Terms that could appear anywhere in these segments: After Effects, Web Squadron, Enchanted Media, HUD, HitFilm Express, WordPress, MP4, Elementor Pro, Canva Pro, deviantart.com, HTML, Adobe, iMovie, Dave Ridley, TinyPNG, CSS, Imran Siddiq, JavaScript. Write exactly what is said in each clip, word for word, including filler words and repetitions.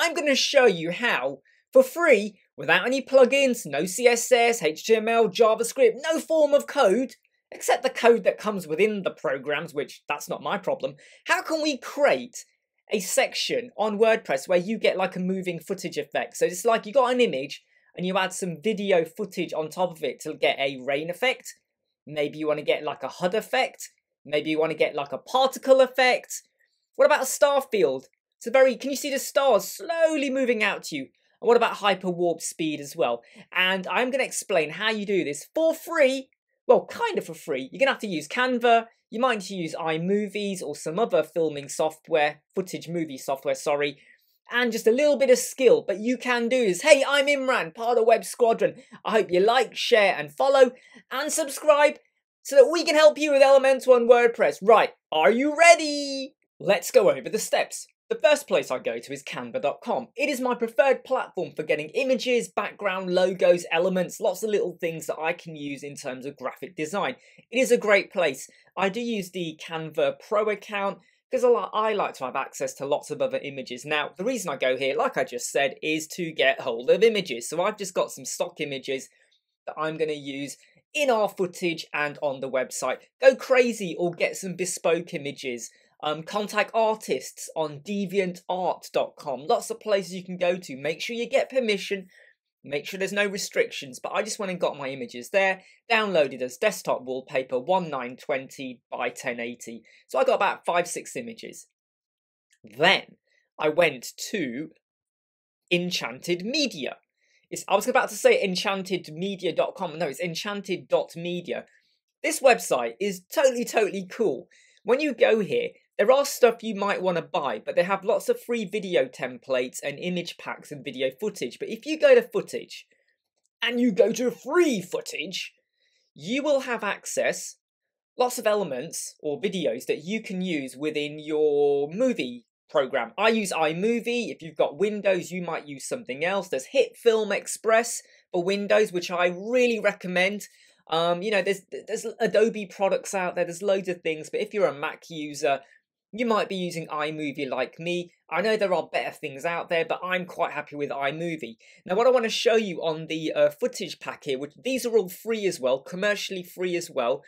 I'm going to show you how, for free, without any plugins, no C S S, H T M L, JavaScript, no form of code, except the code that comes within the programs, which that's not my problem, how can we create a section on WordPress where you get like a moving footage effect? So it's like you got an image and you add some video footage on top of it to get a rain effect. Maybe you want to get like a H U D effect. Maybe you want to get like a particle effect. What about a star field? It's a very, can you see the stars slowly moving out to you? And what about hyper warp speed as well? And I'm going to explain how you do this for free. Well, kind of for free. You're going to have to use Canva. You might need to use iMovies or some other filming software, footage movie software, sorry, and just a little bit of skill, but you can do this. Hey, I'm Imran, part of Web Squadron. I hope you like, share and follow and subscribe so that we can help you with Elementor and WordPress. Right, are you ready? Let's go over the steps. The first place I go to is canva dot com. It is my preferred platform for getting images, background, logos, elements, lots of little things that I can use in terms of graphic design. It is a great place. I do use the Canva Pro account because I like to have access to lots of other images. Now, the reason I go here, like I just said, is to get hold of images. So I've just got some stock images that I'm going to use in our footage and on the website. Go crazy or get some bespoke images. Um, contact artists on deviant art dot com. Lots of places you can go to. Make sure you get permission. Make sure there's no restrictions. But I just went and got my images there. Downloaded as desktop wallpaper nineteen twenty by ten eighty. So I got about five, six images. Then I went to Enchanted Media. It's, I was about to say enchanted media dot com. No, it's enchanted dot media. This website is totally, totally cool. When you go here, there are stuff you might want to buy, but they have lots of free video templates and image packs and video footage. But if you go to footage and you go to free footage, you will have access lots of elements or videos that you can use within your movie program. I use iMovie. If you've got Windows, you might use something else. There's HitFilm Express for Windows, which I really recommend. Um, you know, there's there's Adobe products out there, there's loads of things, but if you're a Mac user, you might be using iMovie like me. I know there are better things out there, but I'm quite happy with iMovie. Now, what I want to show you on the uh, footage pack here, which these are all free as well, commercially free as well.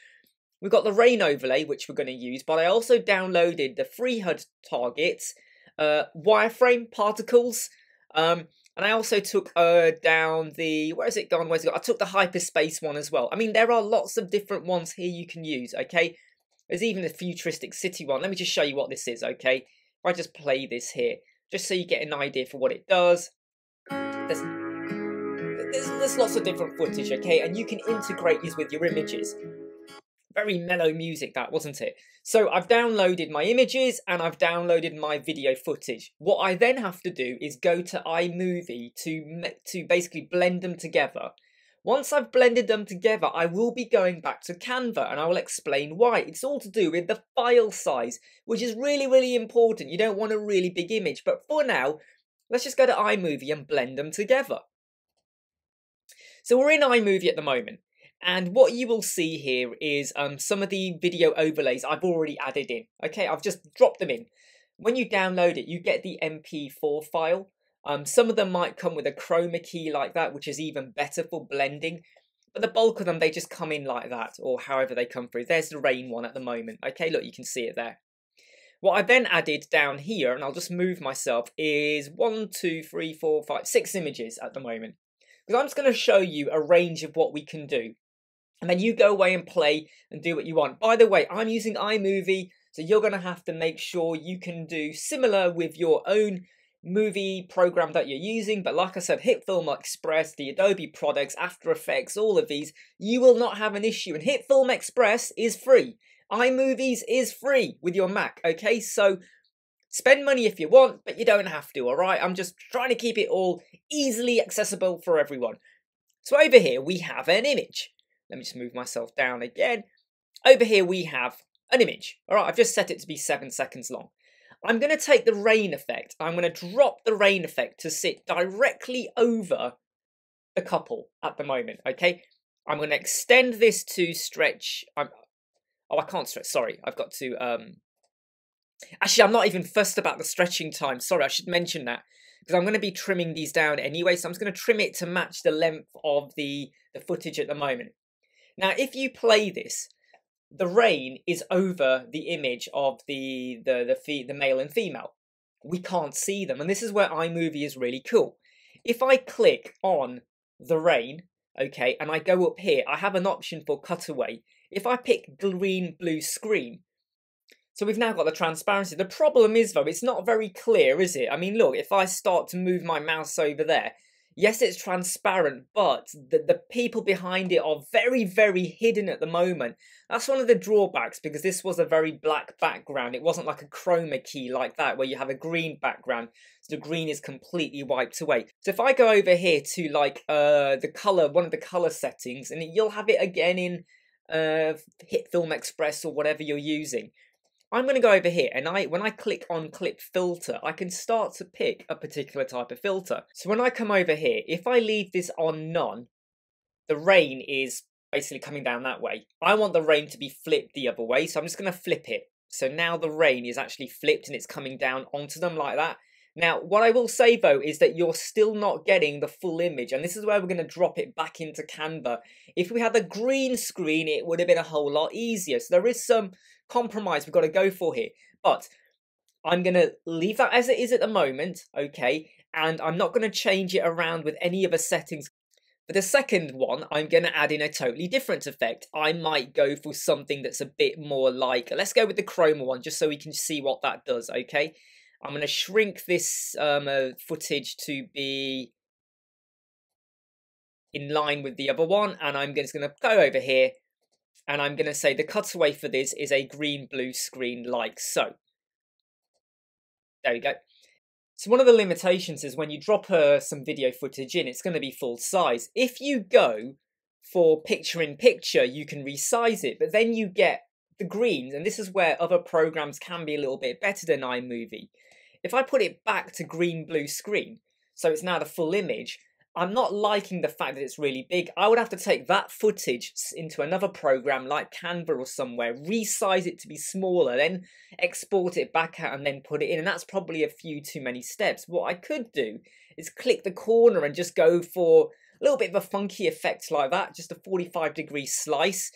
We've got the rain overlay, which we're going to use, but I also downloaded the free H U D targets, uh, wireframe particles, um... and I also took uh, down the, where has it gone, where's it gone? I took the hyperspace one as well. I mean, there are lots of different ones here you can use, okay? There's even the futuristic city one. Let me just show you what this is, okay? If I just play this here, just so you get an idea for what it does. There's, there's, there's lots of different footage, okay? And you can integrate these with your images. Very mellow music that, wasn't it? So I've downloaded my images and I've downloaded my video footage. What I then have to do is go to iMovie to, to basically blend them together. Once I've blended them together, I will be going back to Canva and I will explain why. It's all to do with the file size, which is really, really important. You don't want a really big image, but for now, let's just go to iMovie and blend them together. So we're in iMovie at the moment. And what you will see here is um, some of the video overlays I've already added in. Okay, I've just dropped them in. When you download it, you get the M P four file. Um, some of them might come with a chroma key like that, which is even better for blending. But the bulk of them, they just come in like that, or however they come through. There's the rain one at the moment. Okay, look, you can see it there. What I then added down here, and I'll just move myself, is one, two, three, four, five, six images at the moment. Because I'm just going to show you a range of what we can do. And then you go away and play and do what you want. By the way, I'm using iMovie, so you're going to have to make sure you can do similar with your own movie program that you're using. But like I said, HitFilm Express, the Adobe products, After Effects, all of these, you will not have an issue. And HitFilm Express is free. iMovies is free with your Mac, okay? So spend money if you want, but you don't have to, all right? I'm just trying to keep it all easily accessible for everyone. So over here, we have an image. Let me just move myself down again. Over here we have an image. All right, I've just set it to be seven seconds long. I'm going to take the rain effect. I'm going to drop the rain effect to sit directly over the couple at the moment, okay? I'm going to extend this to stretch. I'm, oh, I can't stretch. Sorry, I've got to um, Actually, I'm not even fussed about the stretching time. Sorry, I should mention that, because I'm going to be trimming these down anyway. So I'm just going to trim it to match the length of the, the footage at the moment. Now, if you play this, the rain is over the image of the, the, the, fe the male and female. We can't see them. And this is where iMovie is really cool. If I click on the rain, okay, and I go up here, I have an option for cutaway. If I pick green, blue screen, so we've now got the transparency. The problem is, though, it's not very clear, is it? I mean, look, if I start to move my mouse over there, yes, it's transparent, but the, the people behind it are very, very hidden at the moment. That's one of the drawbacks, because this was a very black background. It wasn't like a chroma key like that, where you have a green background, so the green is completely wiped away. So if I go over here to, like, uh, the color, one of the color settings, and you'll have it again in uh, HitFilm Express or whatever you're using. I'm going to go over here, and I, when I click on clip filter, I can start to pick a particular type of filter. So when I come over here, if I leave this on none, the rain is basically coming down that way. I want the rain to be flipped the other way, so I'm just going to flip it. So now the rain is actually flipped and it's coming down onto them like that. Now, what I will say, though, is that you're still not getting the full image, and this is where we're going to drop it back into Canva. If we had a green screen, it would have been a whole lot easier. So there is some compromise we've got to go for here, but I'm going to leave that as it is at the moment, okay, and I'm not going to change it around with any other settings. For the second one, I'm going to add in a totally different effect. I might go for something that's a bit more like, let's go with the chroma one, just so we can see what that does, okay? I'm going to shrink this um, uh, footage to be in line with the other one, and I'm just going to go over here, and I'm going to say the cutaway for this is a green blue screen like so. There we go. So one of the limitations is when you drop uh, some video footage in, it's going to be full size. If you go for picture in picture, you can resize it, but then you get the greens, and this is where other programs can be a little bit better than iMovie. If I put it back to green blue screen, so it's now the full image, I'm not liking the fact that it's really big. I would have to take that footage into another program like Canva or somewhere, resize it to be smaller, then export it back out and then put it in. And that's probably a few too many steps. What I could do is click the corner and just go for a little bit of a funky effect like that, just a forty-five degree slice.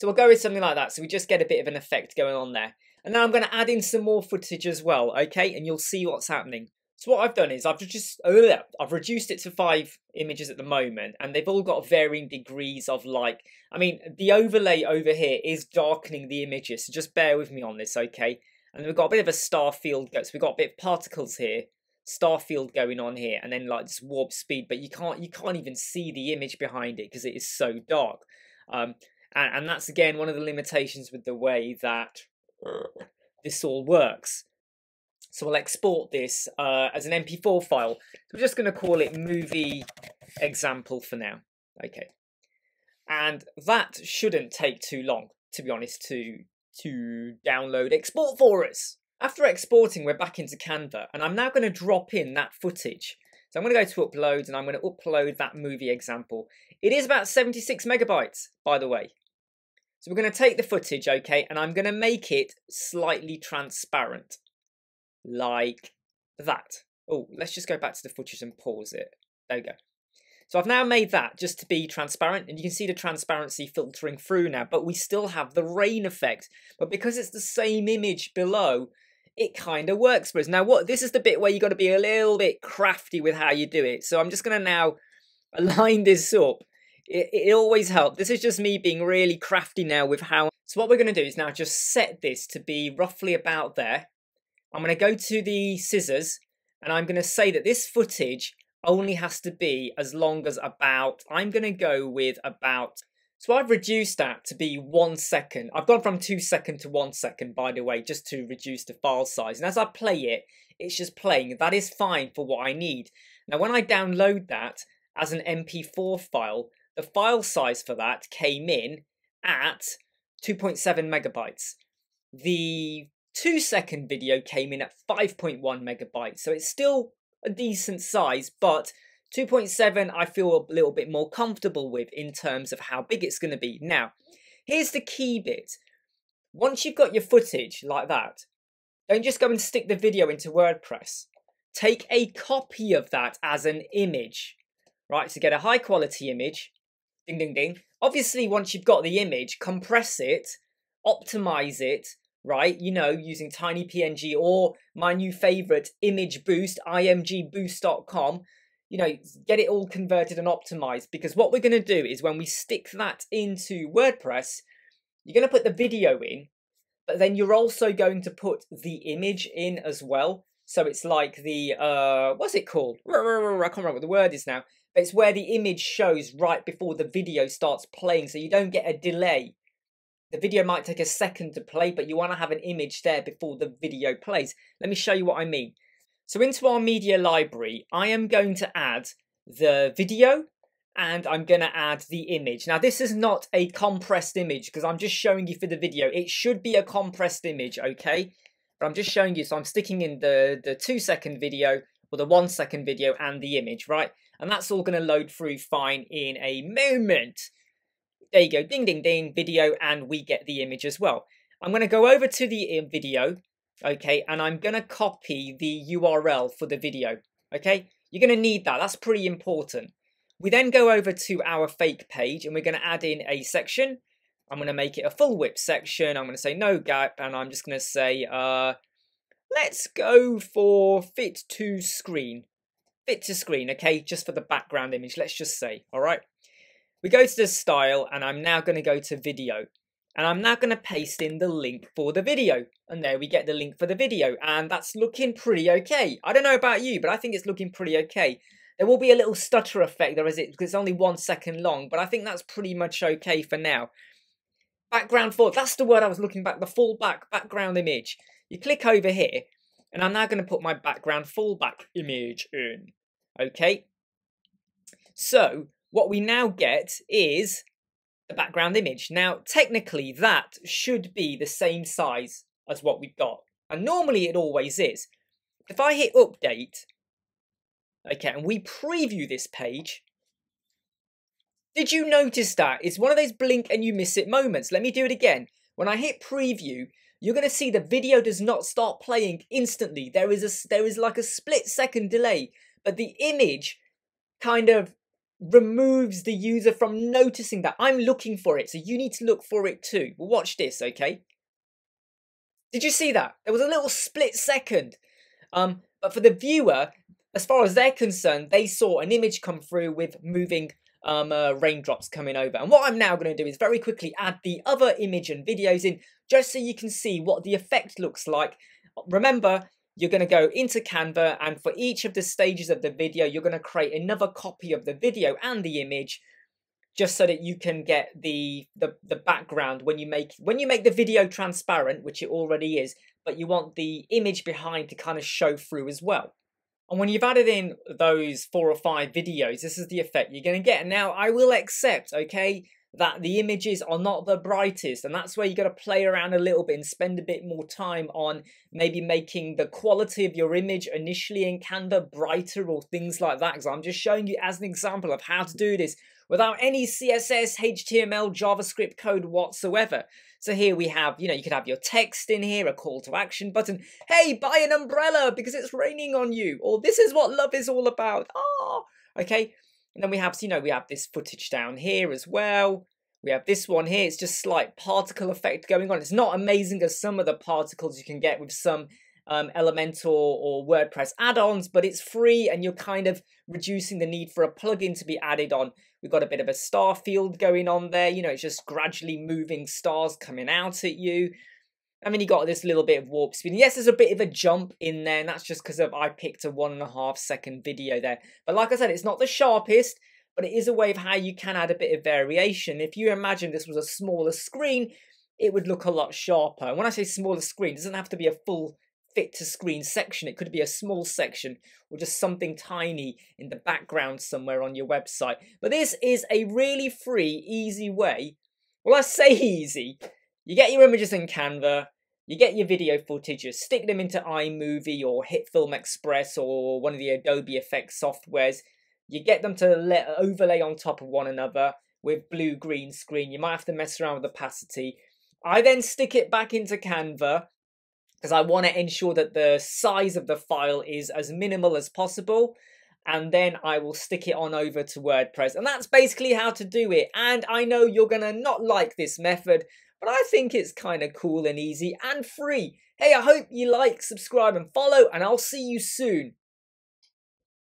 So we'll go with something like that. So we just get a bit of an effect going on there. And now I'm going to add in some more footage as well, okay? And you'll see what's happening. So what I've done is I've just uh, I've reduced it to five images at the moment, and they've all got varying degrees of like, I mean, the overlay over here is darkening the images, so just bear with me on this, okay? And then we've got a bit of a star field, so we've got a bit of particles here, star field going on here, and then like this warp speed, but you can't you can't even see the image behind it because it is so dark. Um, and, and that's again one of the limitations with the way that this all works. So we'll export this uh, as an M P four file. So we're just going to call it movie example for now. Okay. And that shouldn't take too long, to be honest, to, to download, export for us. After exporting, we're back into Canva. And I'm now going to drop in that footage. So I'm going to go to upload, and I'm going to upload that movie example. It is about seventy-six megabytes, by the way. So we're going to take the footage, okay, and I'm going to make it slightly transparent. Like that. Oh, let's just go back to the footage and pause it. There we go. So I've now made that just to be transparent, and you can see the transparency filtering through now, but we still have the rain effect. But because it's the same image below, it kind of works for us. Now what, this is the bit where you got to be a little bit crafty with how you do it. So I'm just going to now align this up. It, it always helps. This is just me being really crafty now with how. So what we're going to do is now just set this to be roughly about there. I'm going to go to the scissors, and I'm going to say that this footage only has to be as long as about, I'm going to go with about, so I've reduced that to be one second. I've gone from two second to one second, by the way, just to reduce the file size. And as I play it, it's just playing. That is fine for what I need. Now, when I download that as an M P four file, the file size for that came in at two point seven megabytes. The two second video came in at five point one megabytes, so it's still a decent size, but two point seven I feel a little bit more comfortable with in terms of how big it's going to be. Now, here's the key bit. Once you've got your footage like that, Don't just go and stick the video into WordPress. Take a copy of that as an image, right? So get a high quality image, ding, ding, ding. Obviously, once you've got the image, compress it, optimize it, right? You know, using tiny P N G or my new favorite, Image Boost, I M G boost dot com. You know, get it all converted and optimized, because what we're going to do is when we stick that into WordPress, you're going to put the video in, but then you're also going to put the image in as well. So it's like the, uh, what's it called? I can't remember what the word is now, but it's where the image shows right before the video starts playing. So you don't get a delay. The video might take a second to play, but you want to have an image there before the video plays. Let me show you what I mean. So into our media library, I am going to add the video and I'm going to add the image. Now, this is not a compressed image because I'm just showing you for the video. It should be a compressed image, okay? But I'm just showing you. So I'm sticking in the, the two second video or the one second video and the image, right? And that's all going to load through fine in a moment. There you go. Ding, ding, ding. Video, and we get the image as well. I'm going to go over to the video. Okay, and I'm going to copy the U R L for the video. Okay, you're going to need that. That's pretty important. We then go over to our fake page and we're going to add in a section. I'm going to make it a full width section. I'm going to say no gap and I'm just going to say, uh, let's go for fit to screen. Fit to screen, okay, just for the background image, let's just say, all right. We go to the style and I'm now going to go to video. And I'm now going to paste in the link for the video. And there we get the link for the video. And that's looking pretty okay. I don't know about you, but I think it's looking pretty okay. There will be a little stutter effect there, is it? Because it's only one second long. But I think that's pretty much okay for now. Background for, that's the word I was looking back, the fallback background image. You click over here. And I'm now going to put my background fallback image in. Okay. So what we now get is the background image. Now, technically, that should be the same size as what we got. And normally it always is. If I hit update, okay, and we preview this page, did you notice that? It's one of those blink and you miss it moments. Let me do it again. When I hit preview, you're going to see the video does not start playing instantly. There is a, there is like a split second delay, but the image kind of removes the user from noticing that. I'm looking for it, so you need to look for it too. Well, watch this, okay? Did you see that? There was a little split second. Um, but for the viewer, as far as they're concerned, they saw an image come through with moving um, uh, raindrops coming over. And what I'm now going to do is very quickly add the other image and videos in just so you can see what the effect looks like. Remember, you're going to go into Canva, and for each of the stages of the video, you're going to create another copy of the video and the image just so that you can get the, the, the background when you make when you make the video transparent, which it already is, but you want the image behind to kind of show through as well. And when you've added in those four or five videos, this is the effect you're going to get. Now, I will accept, okay, that the images are not the brightest, and that's where you got to play around a little bit and spend a bit more time on maybe making the quality of your image initially in Canva brighter or things like that, because I'm just showing you as an example of how to do this without any C S S, H T M L, JavaScript code whatsoever. So here we have, you know, you could have your text in here, a call to action button. Hey, buy an umbrella because it's raining on you. Or this is what love is all about. Ah, okay. And then we have, you know, we have this footage down here as well. We have this one here. It's just slight particle effect going on. It's not amazing as some of the particles you can get with some um, Elementor or WordPress add-ons, but it's free and you're kind of reducing the need for a plugin to be added on. We've got a bit of a star field going on there. You know, it's just gradually moving stars coming out at you. I mean, you got this little bit of warp speed. Yes, there's a bit of a jump in there, and that's just because of I picked a one and a half second video there. But like I said, it's not the sharpest, but it is a way of how you can add a bit of variation. If you imagine this was a smaller screen, it would look a lot sharper. And when I say smaller screen, it doesn't have to be a full fit to screen section. It could be a small section or just something tiny in the background somewhere on your website. But this is a really free, easy way. Well, I say easy. You get your images in Canva, you get your video footage, you stick them into iMovie or HitFilm Express or one of the Adobe effects softwares. You get them to let overlay on top of one another with blue green screen. You might have to mess around with opacity. I then stick it back into Canva. because I want to ensure that the size of the file is as minimal as possible. And then I will stick it on over to WordPress. And that's basically how to do it. And I know you're going to not like this method, but I think it's kind of cool and easy and free. Hey, I hope you like, subscribe and follow, and I'll see you soon.